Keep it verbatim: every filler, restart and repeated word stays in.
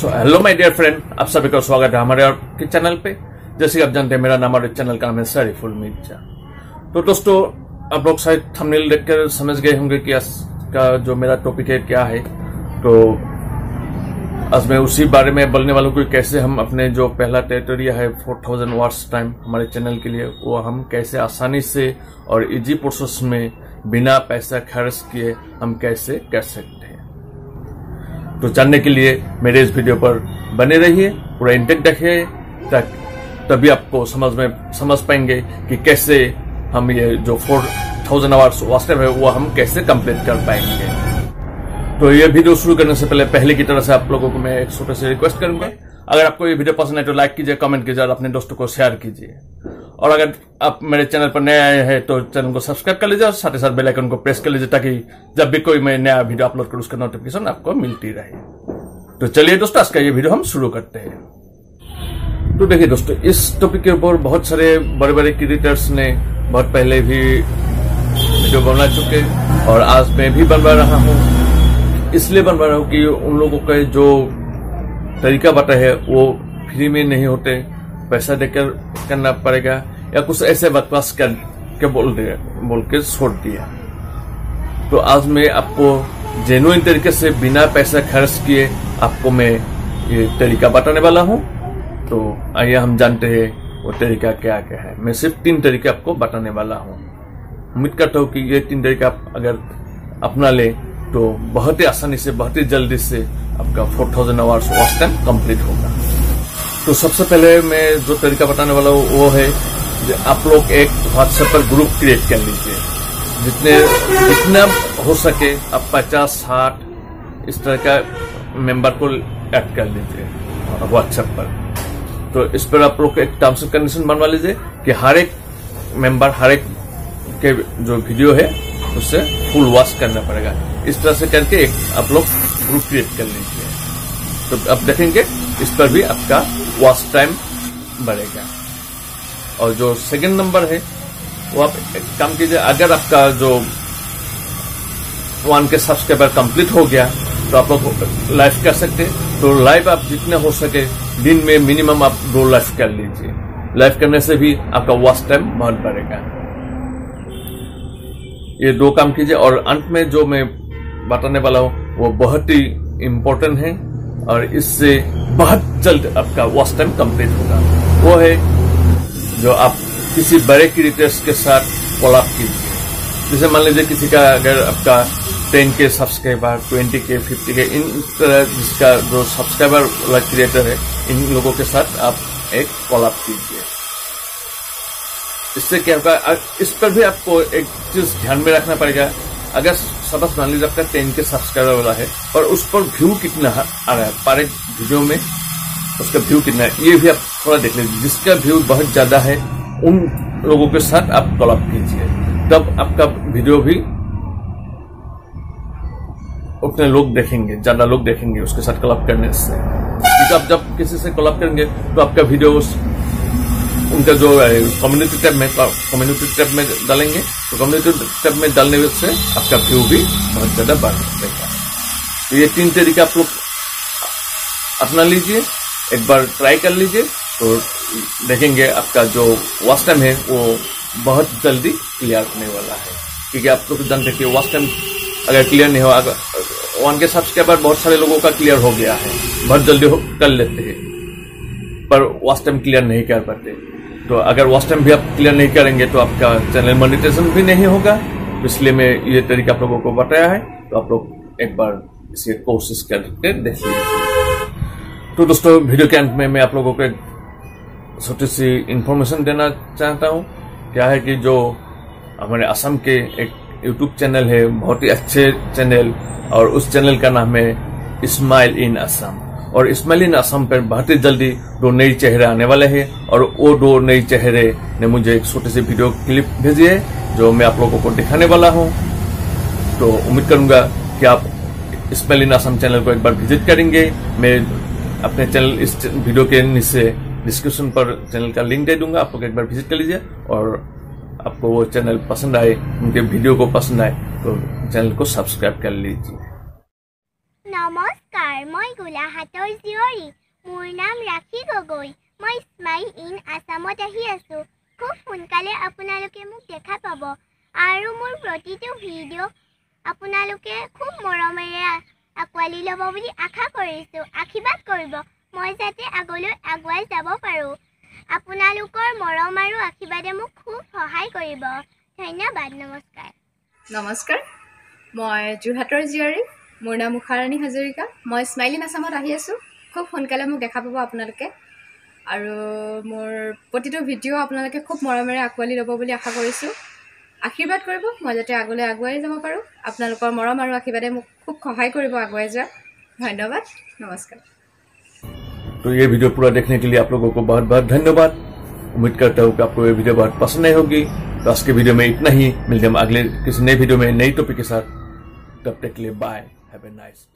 So hello my dear friend, आप सभी का स्वागत है हमारे और चैनल पे। जैसे आप जानते हैं मेरा नाम और चैनल का नाम है सरीफुल मिर्जा। तो दोस्तों, आप लोग शायद थंबनेल देखकर समझ गए होंगे कि आज का जो मेरा टॉपिक है क्या है। तो आज मैं उसी बारे में बोलने वाला हूँ कि कैसे हम अपने जो पहला टेरिटोरिया है फोर थाउजेंड वाट्स टाइम हमारे चैनल के लिए, वो हम कैसे आसानी से और इजी प्रोसेस में बिना पैसा खर्च किए हम कैसे कर सकते हैं। तो जानने के लिए मेरे इस वीडियो पर बने रहिए, पूरा इंटेक देखिए, ताकि तभी आपको समझ में समझ पाएंगे कि कैसे हम ये जो four thousand hours watch time है वो हम कैसे कंप्लीट कर पाएंगे। तो ये वीडियो शुरू करने से पहले पहले की तरह से आप लोगों को मैं एक छोटे से रिक्वेस्ट करूंगा, अगर आपको ये वीडियो पसंद है तो लाइक कीजिए, कमेंट कीजिए और अपने दोस्तों को शेयर कीजिए। और अगर आप मेरे चैनल पर नए आए हैं तो चैनल को सब्सक्राइब कर लीजिए और साथ ही साथ बेल आइकन को प्रेस कर लीजिए, ताकि जब भी कोई मैं नया वीडियो अपलोड करूँ उसका नोटिफिकेशन आपको मिलती रहे। तो चलिए दोस्तों, आज का ये वीडियो हम शुरू करते हैं। तो देखिए दोस्तों, इस टॉपिक के ऊपर बहुत सारे बड़े बड़े क्रिएटर्स ने बहुत पहले भी वीडियो बना चुके और आज मैं भी बनवा रहा हूँ। इसलिए बनवा रहा हूँ कि उन लोगों का जो तरीका बता है वो फ्री में नहीं होते, पैसा देकर करना पड़ेगा या कुछ ऐसे बकवास कर के बोल दिया बोल के छोड़ दिया। तो आज मैं आपको जेन्युइन तरीके से बिना पैसा खर्च किए आपको मैं ये तरीका बताने वाला हूँ। तो आइए हम जानते हैं वो तरीका क्या क्या है। मैं सिर्फ तीन तरीके आपको बताने वाला हूँ। उम्मीद करता हूँ कि ये तीन तरीका आप अगर अपना ले तो बहुत ही आसानी से, बहुत ही जल्दी से आपका four thousand hours watch time complete होगा। तो सबसे पहले मैं जो तरीका बताने वाला हूँ वो है कि आप लोग एक व्हाट्सएप पर ग्रुप क्रिएट कर लीजिए। जितने जितना हो सके आप पचास साठ इस तरह का मेंबर को ऐड कर लीजिए व्हाट्सएप पर। तो इस पर आप लोग एक टर्म्स एंड कंडीशन बनवा लीजिए कि हर एक मेंबर हर एक के जो वीडियो है उससे फुल वॉच करना पड़ेगा। इस तरह से करके एक आप लोग ग्रुप क्रिएट कर लीजिए। तो आप देखेंगे इस पर भी आपका वॉच टाइम बढ़ेगा। और जो सेकंड नंबर है वो आप एक काम कीजिए, अगर आपका जो वन के सब्सक्राइबर कंप्लीट हो गया तो आप लोग लाइव कर सकते हैं। तो लाइव आप जितने हो सके दिन में मिनिमम आप दो लाइव कर लीजिए। लाइव करने से भी आपका वॉच टाइम बहुत बढ़ेगा। ये दो काम कीजिए। और अंत में जो मैं बताने वाला हूँ वो बहुत ही इम्पोर्टेंट है और इससे बहुत जल्द आपका वॉच टाइम कंप्लीट होगा। वो है जो आप किसी बड़े क्रिएटर्स के साथ कोलैब कीजिए। जैसे मान लीजिए किसी का अगर आपका टेन के सब्सक्राइबर, ट्वेंटी के, फिफ्टी के, इन तरह जिसका जो सब्सक्राइबर वाला क्रिएटर है, इन लोगों के साथ आप एक कोलैब कीजिए। इससे क्या होगा, इस पर भी आपको एक चीज ध्यान में रखना पड़ेगा। अगर सपोज मान लीजिए आपका टेन के सब्सक्राइबर वाला है और उस पर व्यू कितना आ रहा है पर एक वीडियो में, उसका व्यू कितना है ये भी आप थोड़ा देख लीजिए। जिसका व्यू बहुत ज्यादा है उन लोगों के साथ आप कोलैब कीजिए, तब आपका वीडियो भी उतने लोग देखेंगे, ज्यादा लोग देखेंगे उसके साथ कोलैब करने से। क्योंकि आप जब किसी से कोलैब करेंगे तो आपका वीडियो उनका जो कम्युनिटी टैब में कम्युनिटी टैब में डालेंगे तो कम्युनिटी टैब में डालने से आपका व्यू भी बहुत ज्यादा बढ़ जाएगा। तो ये तीन तरीके आप लोग अपना लीजिए, एक बार ट्राई कर लीजिए तो देखेंगे आपका जो वॉच टाइम है वो बहुत जल्दी क्लियर होने वाला है। क्योंकि आप लोग जानते हैं कि वॉच टाइम अगर क्लियर नहीं हो, अगर वन के सब्सक्राइबर बहुत सारे लोगों का क्लियर हो गया है, बहुत जल्दी कर लेते हैं, पर वॉच टाइम क्लियर नहीं कर पाते। तो अगर वॉच टाइम भी आप क्लियर नहीं करेंगे तो आपका चैनल मोनेटाइजेशन भी नहीं होगा। इसलिए मैं ये तरीका आप लोगों को बताया है, तो आप लोग एक बार इसे कोशिश करके देखिए। तो दोस्तों, वीडियो के अंत में मैं आप लोगों को एक छोटी सी इन्फॉर्मेशन देना चाहता हूँ। क्या है कि जो हमारे असम के एक यूट्यूब चैनल है, बहुत ही अच्छे चैनल, और उस चैनल का नाम है स्माइल इन असम। और स्माइल इन असम पर बहुत ही जल्दी दो नए चेहरे आने वाले हैं और वो दो नए चेहरे ने मुझे एक छोटे से वीडियो क्लिप भेजी है जो मैं आप लोगों को दिखाने वाला हूँ। तो उम्मीद करूंगा कि आप स्माइल इन असम चैनल को एक बार विजिट करेंगे। मैं अपने चैनल इस वीडियो के नीचे डिस्क्रिप्शन पर चैनल का लिंक दे दूंगा, आप लोग एक बार विजिट कर लीजिए। और आपको वो चैनल पसंद आए, उनके वीडियो को पसंद आए तो चैनल को सब्सक्राइब कर लीजिए। नमस्कार। नमस्कार मैं गोलाहाटर जीवरी मोर नाम राखी गगोई मैं स्माइल इन आसाम आसो खूब सोनकाले आपनालोके मुझ देखा पाब और मोर प्रतिटो भिडिओ आपनालोके खूब मरमेरे आकुआली लब बुली आशा करिसु आशीर्वाद करिब मैं जाते आगोले आगुवाई जाब पारो आपनालोकर मरम और आशीर्वादे मुझ खूब सहाय करिब धन्यवाद नमस्कार नमस्कार मैं जोरहाटर जीवरी मोर नाम उषाराणी हजरिका मैं स्माइल इन आसाम आसो खूब सोनकाले मुझ देखा पाब आपनालोके और मोर प्रतिटो भिडिओ आपनालोके खूब मरमेरे आकुआली लब बुली आशा करिसु आशीर्वाद करिब मैं जाते आगोले आगुवाई जाब पारो आपनालोकर मरम और आशीर्वादे मुझ खूब सहाय करिब आगुवाई जा धन्यवाद नमस्कार। तो ये वीडियो पूरा देखने के लिए आप लोगों को बहुत बहुत धन्यवाद। उम्मीद करता हूँ कि आपको ये वीडियो बहुत पसंद आई होगी। तो आज के वीडियो में इतना ही, मिलते हैं अगले किसी नए वीडियो में नई टॉपिक के साथ। तब तक के लिए bye, have a nice day.